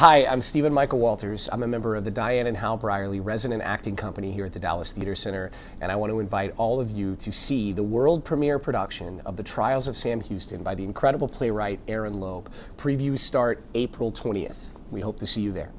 Hi, I'm Steven Michael Walters. I'm a member of the Diane and Hal Brierley Resident Acting Company here at the Dallas Theater Center, and I want to invite all of you to see the world premiere production of The Trials of Sam Houston by the incredible playwright Aaron Loeb. Previews start April 20th. We hope to see you there.